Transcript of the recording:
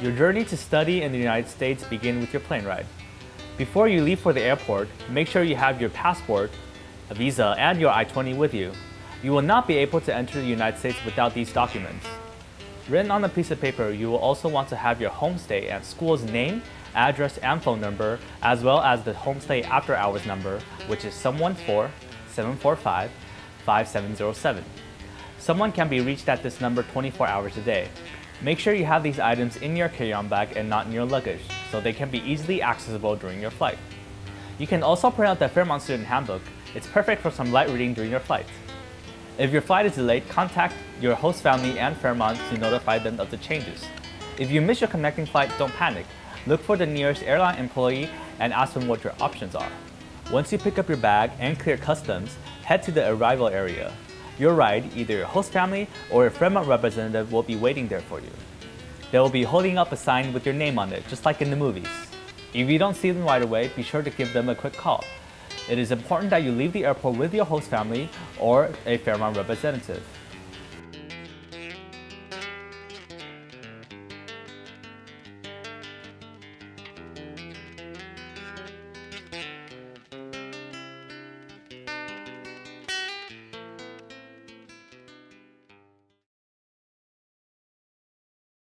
Your journey to study in the United States begins with your plane ride. Before you leave for the airport, make sure you have your passport, a visa, and your I-20 with you. You will not be able to enter the United States without these documents. Written on a piece of paper, you will also want to have your homestay and school's name, address, and phone number, as well as the homestay after hours number, which is 714-745-5707. Someone can be reached at this number 24 hours a day. Make sure you have these items in your carry-on bag and not in your luggage, so they can be easily accessible during your flight. You can also print out the Fairmont Student Handbook. It's perfect for some light reading during your flight. If your flight is delayed, contact your host family and Fairmont to notify them of the changes. If you miss your connecting flight, don't panic. Look for the nearest airline employee and ask them what your options are. Once you pick up your bag and clear customs, head to the arrival area. Your ride, either your host family or a Fairmont representative, will be waiting there for you. They will be holding up a sign with your name on it, just like in the movies. If you don't see them right away, be sure to give them a quick call. It is important that you leave the airport with your host family or a Fairmont representative.